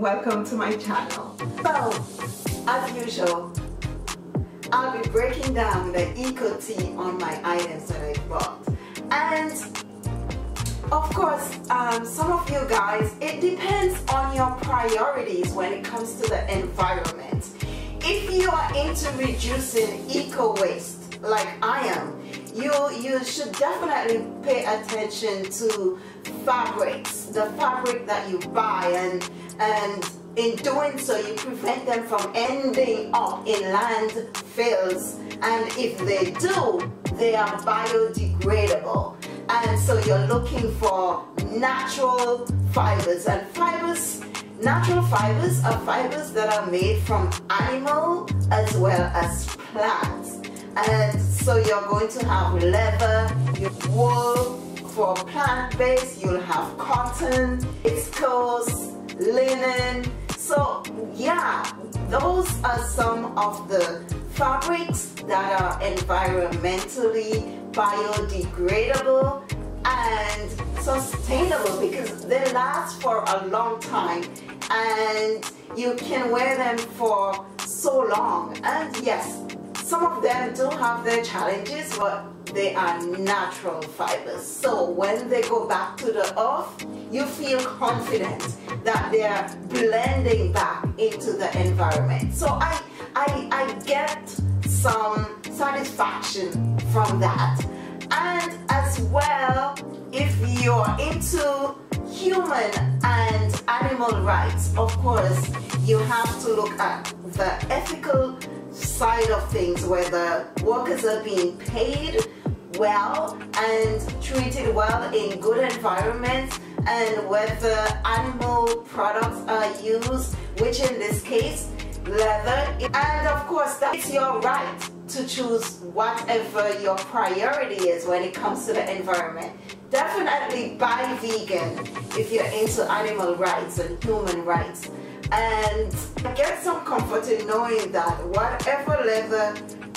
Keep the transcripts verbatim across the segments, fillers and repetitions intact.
welcome to my channel. So, as usual, I'll be breaking down the eco tea on my items that I bought. And of course, um, some of you guys, it depends on your priorities when it comes to the environment. If you are into reducing eco waste like I am, you you should definitely pay attention to fabrics, the fabric that you buy, and and in doing so you prevent them from ending up in landfills, and if they do, they are biodegradable. And so you're looking for natural fibers, and fibers natural fibers are fibers that are made from animal as well as plants. And so you're going to have leather, wool for plant-based, you'll have cotton, viscose, linen. So yeah, those are some of the fabrics that are environmentally biodegradable and sustainable because they last for a long time and you can wear them for so long. And yes, some of them do have their challenges, but they are natural fibers. So when they go back to the earth, you feel confident that they are blending back into the environment. So I, I, I get some satisfaction from that. And as well, if you're into human and animal rights, of course, you have to look at the ethical side of things, whether workers are being paid well and treated well in good environments, and whether animal products are used, which in this case, leather. And of course, that's your right to choose whatever your priority is when it comes to the environment. Definitely buy vegan if you're into animal rights and human rights. And I get some comfort in knowing that whatever leather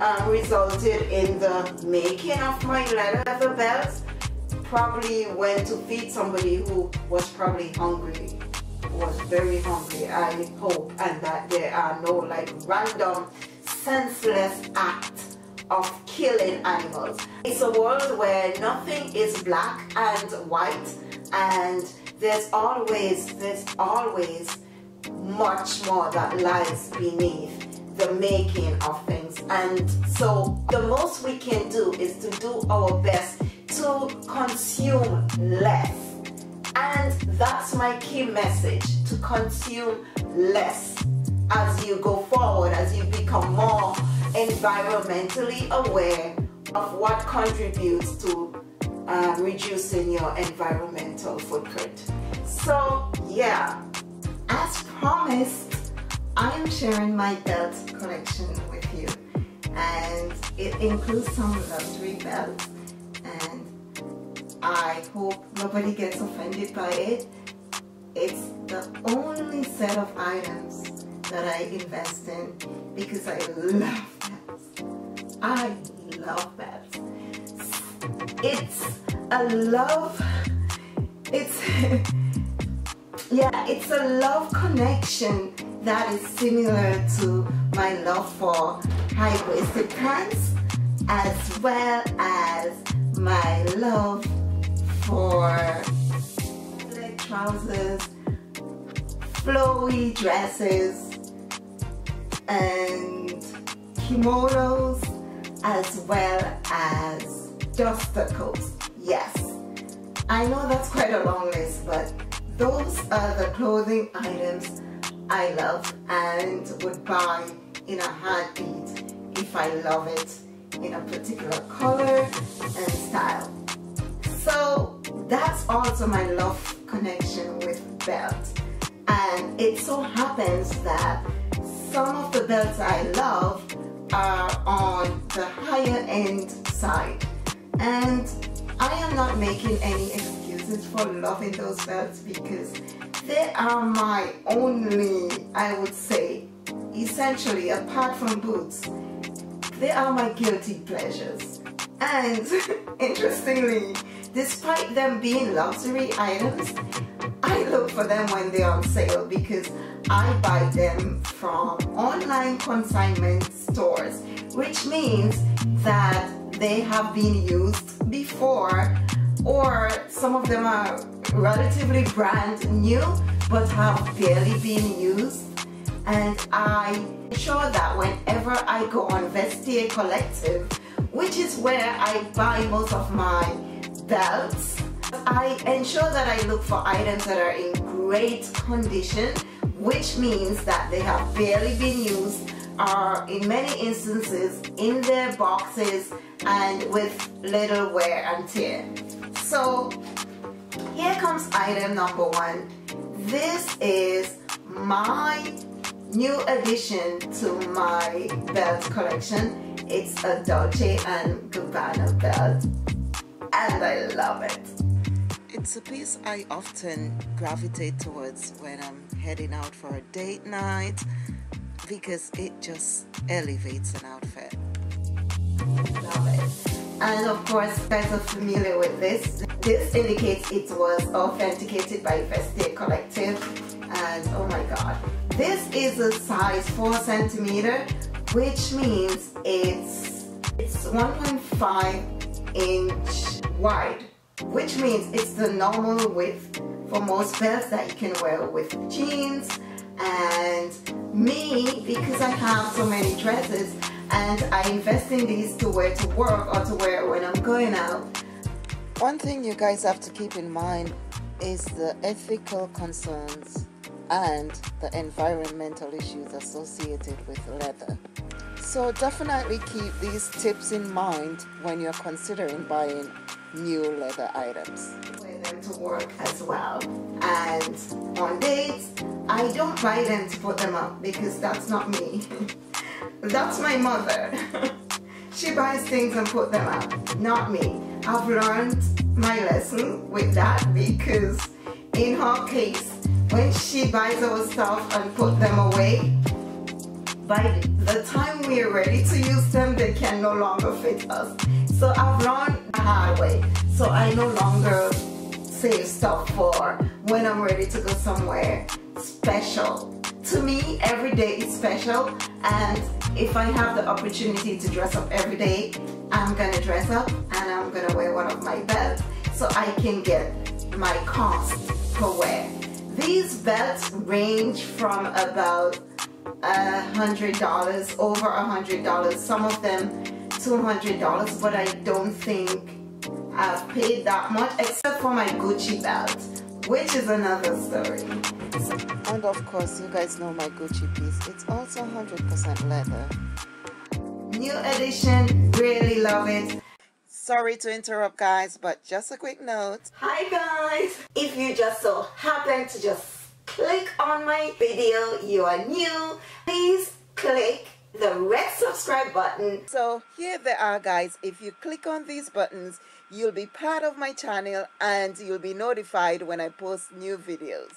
um, resulted in the making of my leather belts probably went to feed somebody who was probably hungry, was very hungry, I hope, and that there are no like random senseless acts of killing animals. It's a world where nothing is black and white, and there's always, there's always much more that lies beneath the making of things. And so the most we can do is to do our best to consume less, and that's my key message, to consume less as you go forward, as you become more environmentally aware of what contributes to uh, reducing your environmental footprint. So yeah, as promised, I am sharing my belt collection with you, and it includes some luxury belts, and I hope nobody gets offended by it. It's the only set of items that I invest in because I love belts. I love belts. It's a love, it's yeah, it's a love connection that is similar to my love for high-waisted pants as well as my love for leg trousers, flowy dresses, and kimonos, as well as duster coats. Yes, I know that's quite a long list, but those are the clothing items I love and would buy in a heartbeat if I love it in a particular color and style. So that's also my love connection with belts. And it so happens that some of the belts I love are on the higher end side. And I am not making any excuses for loving those belts because they are my only, I would say, essentially apart from boots, they are my guilty pleasures. And interestingly, despite them being luxury items, I look for them when they're on sale, because I buy them from online consignment stores, which means that they have been used before, or some of them are relatively brand new but have barely been used. And I ensure that whenever I go on Vestiaire Collective, which is where I buy most of my belts, I ensure that I look for items that are in great condition, which means that they have barely been used, are in many instances in their boxes and with little wear and tear. So here comes item number one. This is my new addition to my belt collection. It's a Dolce and Gabbana belt, and I love it. It's a piece I often gravitate towards when I'm heading out for a date night, because it just elevates an outfit. Love it. And of course, you guys are familiar with this. This indicates it was authenticated by Vestiaire Collective, and oh my god. This is a size four centimeter, which means it's, it's one point five inch wide, which means it's the normal width for most belts that you can wear with jeans. And me, because I have so many dresses and I invest in these to wear to work or to wear when I'm going out. One thing you guys have to keep in mind is the ethical concerns and the environmental issues associated with leather. So definitely keep these tips in mind when you're considering buying new leather items. Wear them to work as well, and on dates I don't buy them to put them up, because that's not me. That's my mother. She buys things and put them up, not me. I've learned my lesson with that, because in her case, when she buys our stuff and put them away, by the time we are ready to use them, they can no longer fit us. So I've learned the hard way. So I no longer save stuff for when I'm ready to go somewhere special. To me, every day is special, and if I have the opportunity to dress up every day, I'm gonna dress up and I'm gonna wear one of my belts so I can get my cost per wear. These belts range from about a hundred dollars, over a hundred dollars, some of them two hundred dollars, but I don't think I've paid that much except for my Gucci belt, which is another story. And of course, you guys know my Gucci piece. It's also one hundred percent leather. New edition, really love it. Sorry to interrupt, guys, but just a quick note. Hi guys! If you just so happen to just click on my video, you are new, please click the red subscribe button. So here they are, guys. If you click on these buttons, you'll be part of my channel and you'll be notified when I post new videos.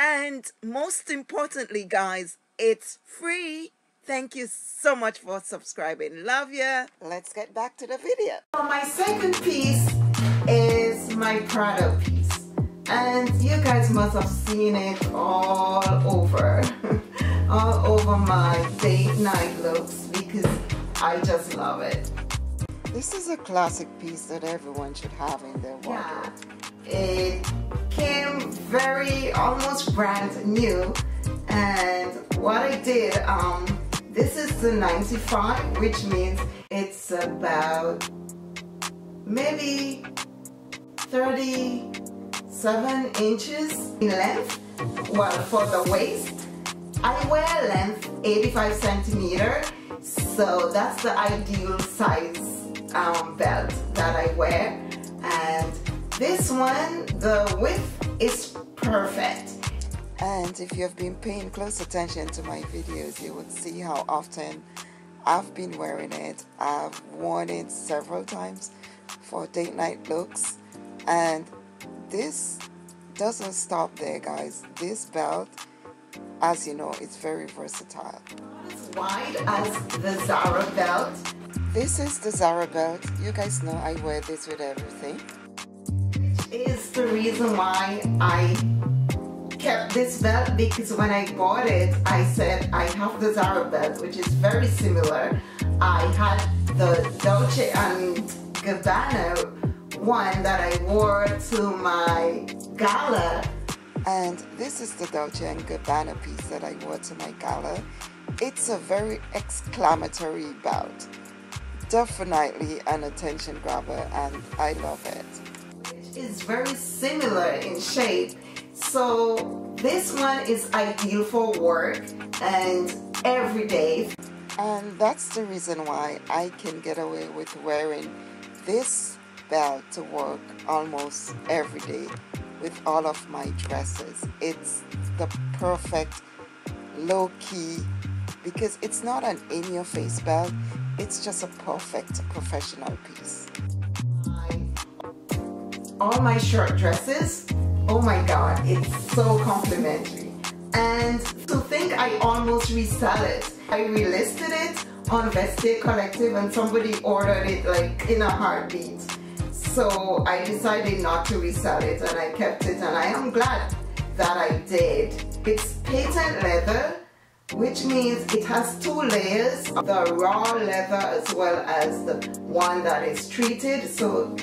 And most importantly, guys, it's free. Thank you so much for subscribing. Love ya. Let's get back to the video. So my second piece is my Prada piece. And you guys must have seen it all over. All over my date night looks, because I just love it. This is a classic piece that everyone should have in their wardrobe. Yeah. It came very, almost brand new. And what I did, um, this is the ninety-five, which means it's about maybe thirty-seven inches in length. Well, for the waist, I wear length eighty-five centimeter, so that's the ideal size um, belt that I wear. And this one, the width is perfect. And if you've been paying close attention to my videos, you would see how often I've been wearing it. I've worn it several times for date night looks. And this doesn't stop there, guys. This belt, as you know, it's very versatile. As wide as the Zara belt. This is the Zara belt. You guys know I wear this with everything. Which is the reason why I kept this belt because when I bought it, I said I have the Zara belt, which is very similar. I had the Dolce and Gabbana one that I wore to my gala. And this is the Dolce and Gabbana piece that I wore to my gala. It's a very exclamatory belt. Definitely an attention grabber, and I love it. It's very similar in shape. So this one is ideal for work and every day. And that's the reason why I can get away with wearing this belt to work almost every day with all of my dresses. It's the perfect low-key, because it's not an in-your-face belt, it's just a perfect professional piece. All my short dresses, oh my god, it's so complimentary. And to think I almost resell it. I relisted it on Vestiaire Collective and somebody ordered it like in a heartbeat. So I decided not to resell it and I kept it, and I am glad that I did. It's patent leather, which means it has two layers, the raw leather as well as the one that is treated, so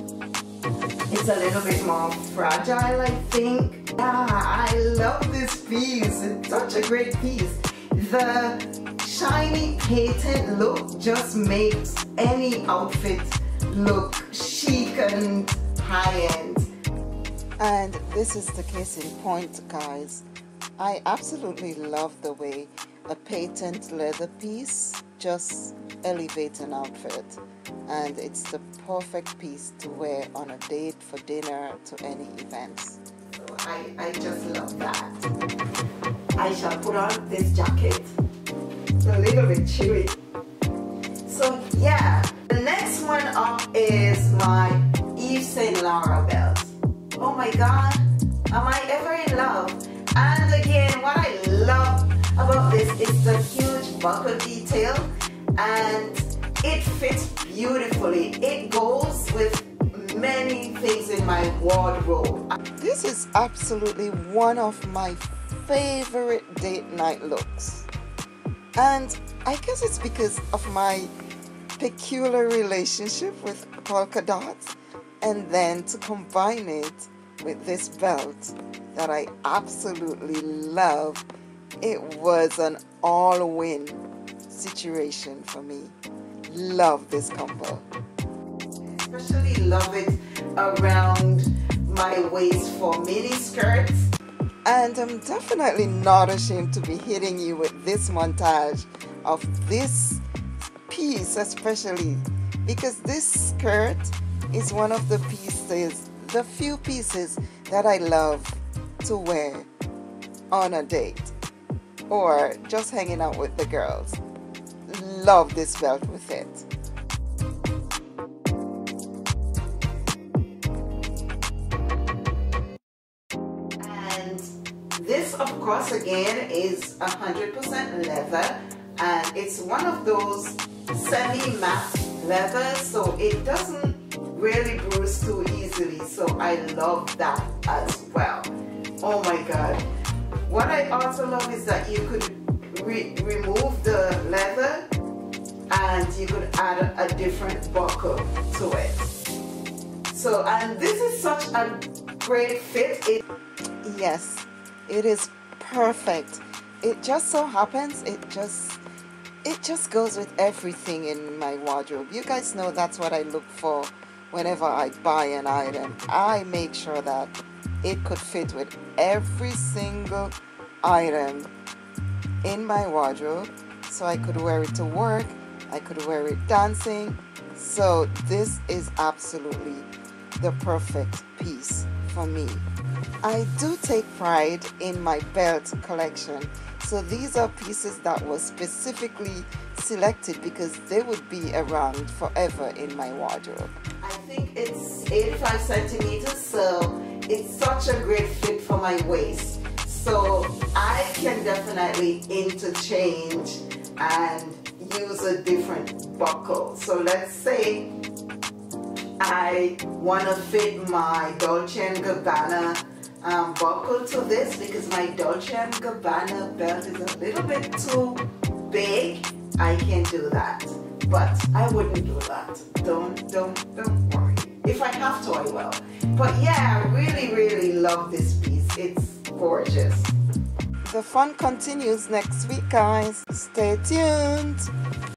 it's a little bit more fragile, I think. Yeah, I love this piece, it's such a great piece. The shiny patent look just makes any outfit look chic and high-end. And this is the case in point, guys. I absolutely love the way a patent leather piece just elevates an outfit, and it's the perfect piece to wear on a date, for dinner, to any events. So I, I just love that. I shall put on this jacket. It's a little bit chewy. So yeah, the next one up is my Yves Saint Laurent belt. Oh my god, am I ever in love? And again, what I love about this is the huge buckle detail, and it fits beautifully. It goes with many things in my wardrobe. This is absolutely one of my favorite date night looks. And I guess it's because of my peculiar relationship with polka dots, and then to combine it with this belt that I absolutely love. It was an all-win situation for me. Love this combo. I especially love it around my waist for mini skirts. And I'm definitely not ashamed to be hitting you with this montage of this piece, especially because this skirt is one of the pieces, the few pieces that I love to wear on a date or just hanging out with the girls. Love this belt with it. And this, of course, again is one hundred percent leather, and it's one of those semi-matte leathers, so it doesn't really bruise too easily, so I love that as well. Oh my god. What I also love is that you could re remove the leather and you could add a different buckle to it. So, and this is such a great fit. It yes, it is perfect. It just so happens, it just, it just goes with everything in my wardrobe. You guys know that's what I look for whenever I buy an item. I make sure that it could fit with every single item in my wardrobe, so I could wear it to work, I could wear it dancing. So this is absolutely the perfect piece for me. I do take pride in my belt collection, so these are pieces that were specifically selected because they would be around forever in my wardrobe. I think it's eighty-five centimeters, so it's such a great fit for my waist, so I can definitely interchange and use a different buckle. So let's say I want to fit my Dolce and Gabbana um, buckle to this because my Dolce and Gabbana belt is a little bit too big. I can do that, but I wouldn't do that. Don't, don't, don't worry. If I have to, I will. But yeah, I really, really love this piece. It's gorgeous. The fun continues next week, guys. Stay tuned.